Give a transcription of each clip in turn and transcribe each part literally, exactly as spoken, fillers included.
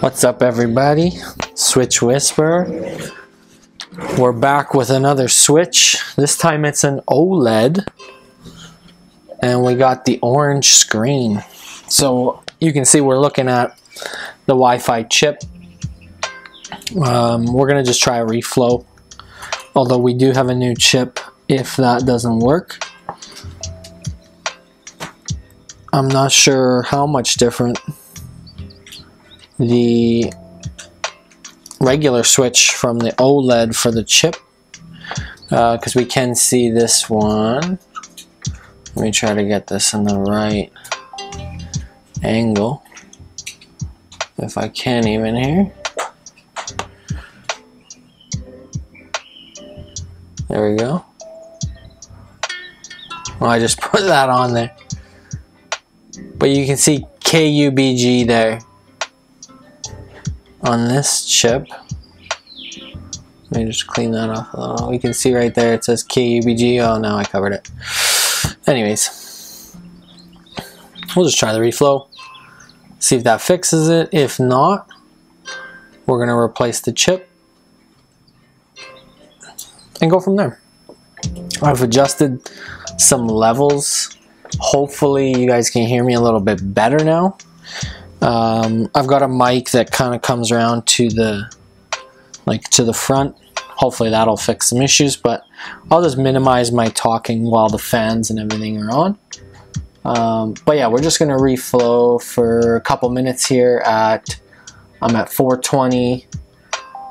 What's up, everybody? Switch Whisperer. We're back with another Switch. This time it's an OLED. And we got the orange screen. So you can see we're looking at the Wi-Fi chip. Um, we're going to just try a reflow. Although we do have a new chip if that doesn't work. I'm not sure how much different the regular switch from the OLED for the chip, because uh, we can see this one. Let me try to get this in the right angle if I can even here. There we go. Well, I just put that on there, but you can see K U B G there on this chip. Let me just clean that off. Oh, we can see right there it says K U B G. Oh no, I covered it. Anyways, we'll just try the reflow, see if that fixes it. If not, we're gonna replace the chip and go from there. I've adjusted some levels. Hopefully you guys can hear me a little bit better now. Um, I've got a mic that kind of comes around to the like to the front. Hopefully that'll fix some issues, but I'll just minimize my talking while the fans and everything are on. Um, but yeah, we're just gonna reflow for a couple minutes here. At I'm at four twenty,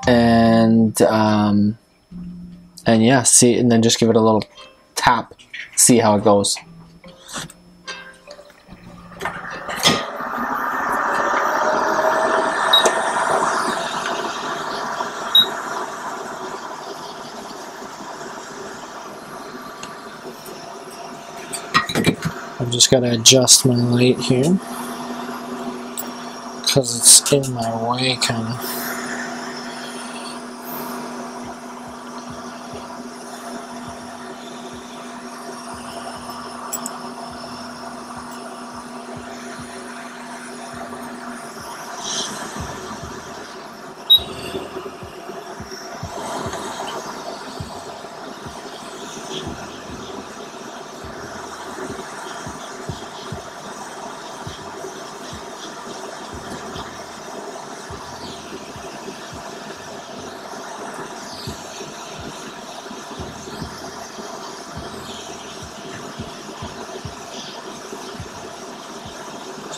and um, and yeah, see, and then just give it a little tap, see how it goes. I've just got to adjust my light here because it's in my way, kind of.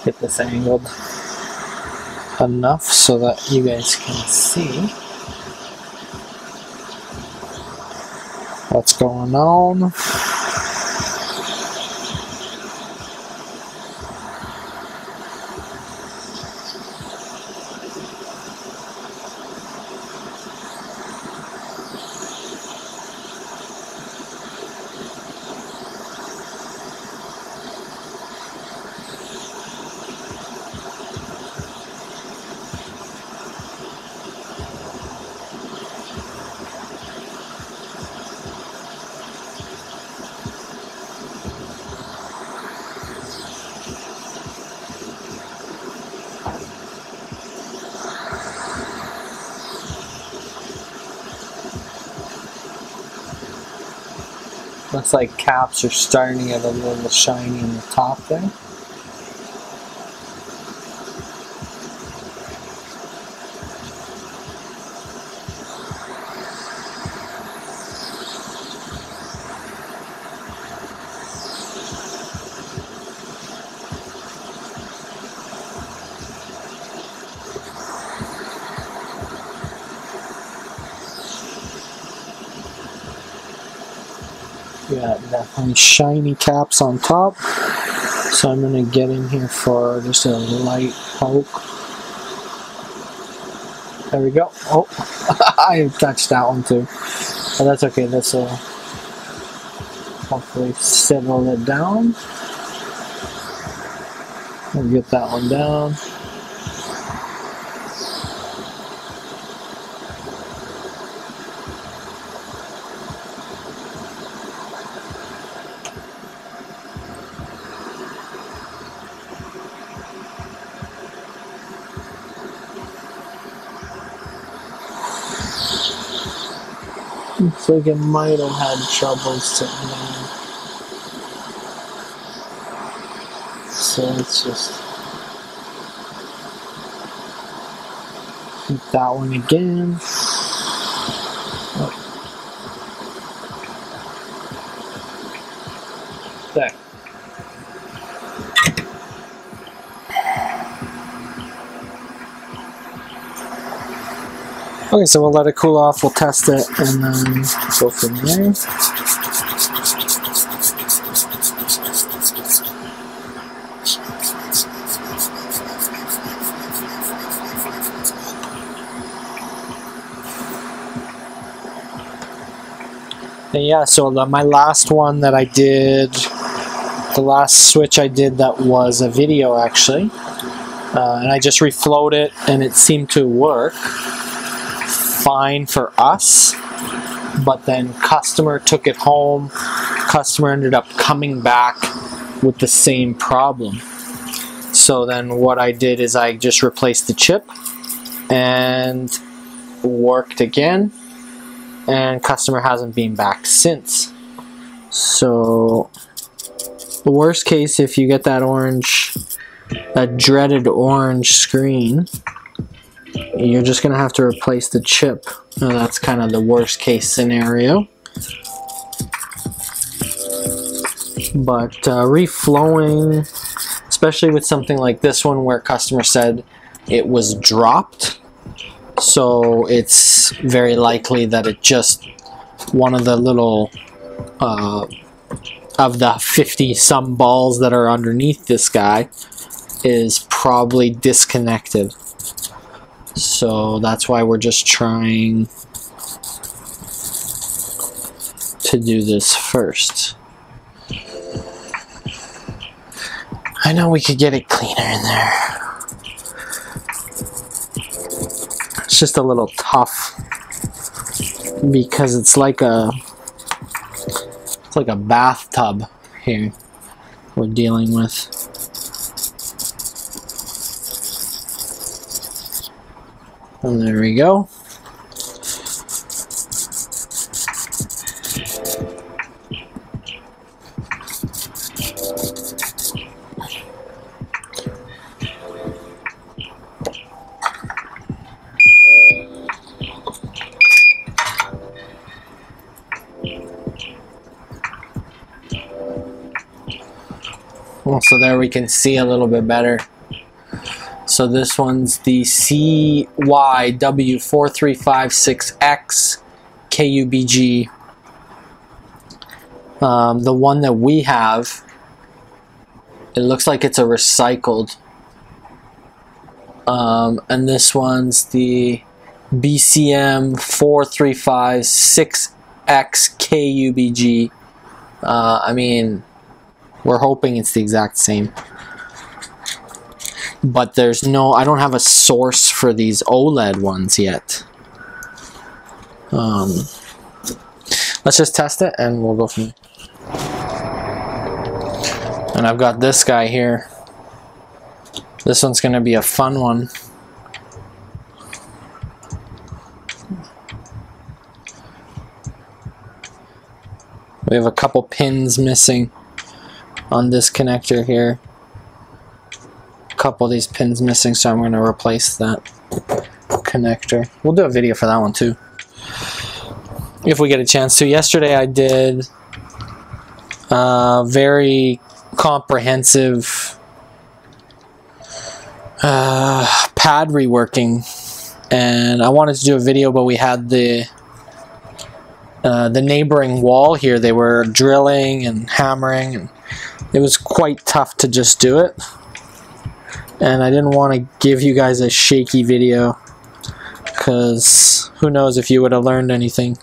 Get this angled enough so that you guys can see what's going on. Looks like caps are starting to get a little shiny in the top there. Yeah, definitely shiny caps on top. So I'm gonna get in here for just a light poke. There we go. Oh, I touched that one too, but that's okay. This will hopefully settle it down. We'll get that one down. Looks like it might have had trouble sitting down. So it's just keep that one again. There. Okay, so we'll let it cool off, we'll test it, and then go from there. And yeah, so the, my last one that I did, the last switch I did that was a video actually, uh, and I just reflowed it and it seemed to work fine for us, but then customer took it home, customer ended up coming back with the same problem. So then what I did is I just replaced the chip and worked again, and customer hasn't been back since. So the worst case, if you get that orange, that dreaded orange screen, you're just gonna have to replace the chip. Now that's kind of the worst case scenario, but uh, reflowing, especially with something like this one where customer said it was dropped, so it's very likely that it just one of the little uh, of the fifty some balls that are underneath this guy is probably disconnected. So that's why we're just trying to do this first. I know we could get it cleaner in there. It's just a little tough because it's like a it's like a bathtub here we're dealing with. And there we go. Well, so there we can see a little bit better. So this one's the C Y W four three five six X K U B G. Um, the one that we have, it looks like it's a recycled. Um, and this one's the B C M four three five six X K U B G. Uh, I mean, we're hoping it's the exact same. But there's no, I don't have a source for these OLED ones yet. Um, let's just test it and we'll go from there. And I've got this guy here. This one's going to be a fun one. We have a couple pins missing on this connector here. Couple of these pins missing, so I'm going to replace that connector. We'll do a video for that one too if we get a chance to. Yesterday I did a very comprehensive uh, pad reworking, and I wanted to do a video, but we had the uh, the neighboring wall here, they were drilling and hammering, and it was quite tough to just do it. And I didn't want to give you guys a shaky video, because who knows if you would have learned anything.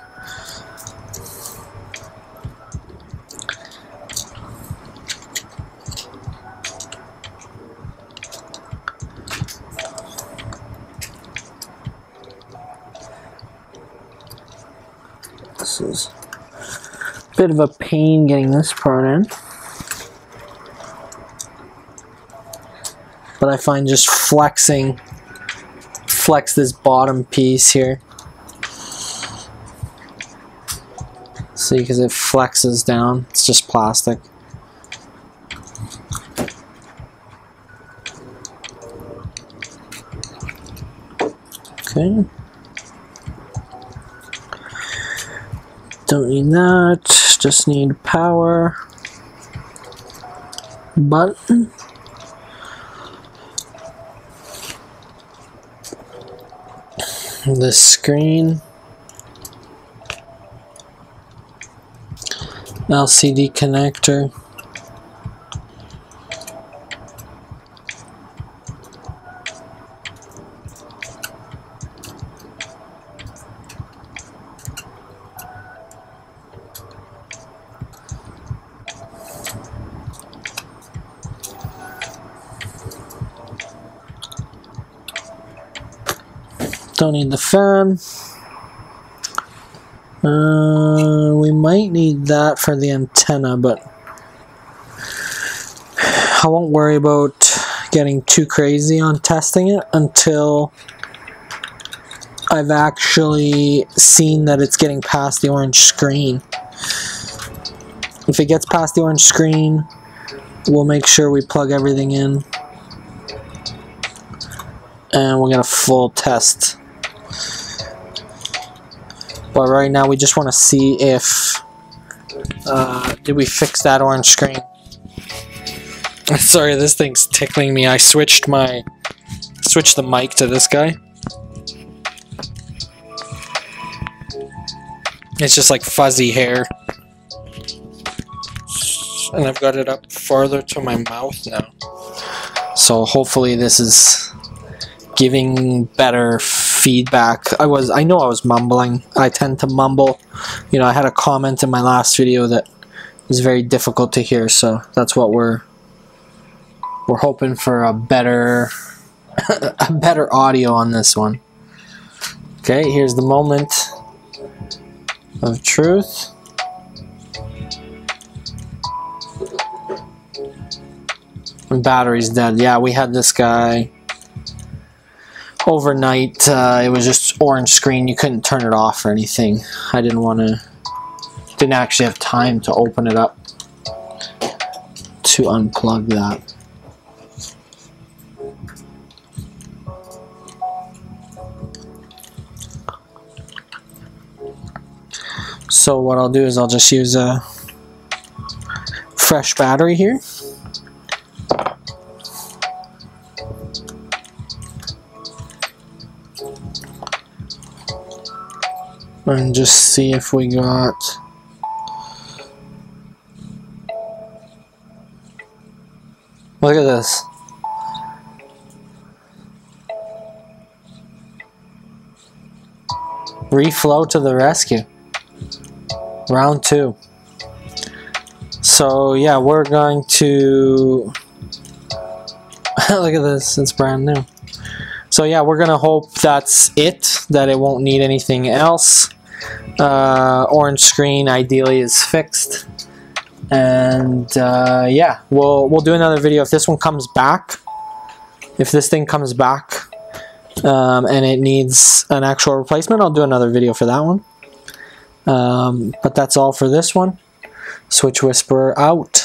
This is a bit of a pain getting this part in. But I find just flexing, flex this bottom piece here. See, because it flexes down. It's just plastic. Okay. Don't need that. Just need power button. The screen, L C D connector, don't need the fan. Uh, we might need that for the antenna, but I won't worry about getting too crazy on testing it until I've actually seen that it's getting past the orange screen. If it gets past the orange screen, we'll make sure we plug everything in and we'll get a full test. But right now we just want to see if uh, did we fix that orange screen. Sorry, this thing's tickling me. I switched my switched the mic to this guy. It's just like fuzzy hair, and I've got it up farther to my mouth now. So hopefully this is giving better feedback. I was, I know I was mumbling. I tend to mumble. You know, I had a comment in my last video that is very difficult to hear, so that's what we're we're hoping for, a better a better audio on this one. Okay, here's the moment of truth. The battery's dead. Yeah, we had this guy overnight. Uh, it was just orange screen. You couldn't turn it off or anything. I didn't want to, didn't actually have time to open it up to unplug that. So what I'll do is I'll just use a fresh battery here. And just see if we got look at this. Reflow to the rescue. Round two. So yeah, we're going to look at this, it's brand new. So yeah, we're gonna hope that's it, that it won't need anything else. Uh, orange screen ideally is fixed, and uh, yeah, we'll we'll do another video if this one comes back. If this thing comes back um, and it needs an actual replacement, I'll do another video for that one. Um, but that's all for this one. Switch Whisperer out.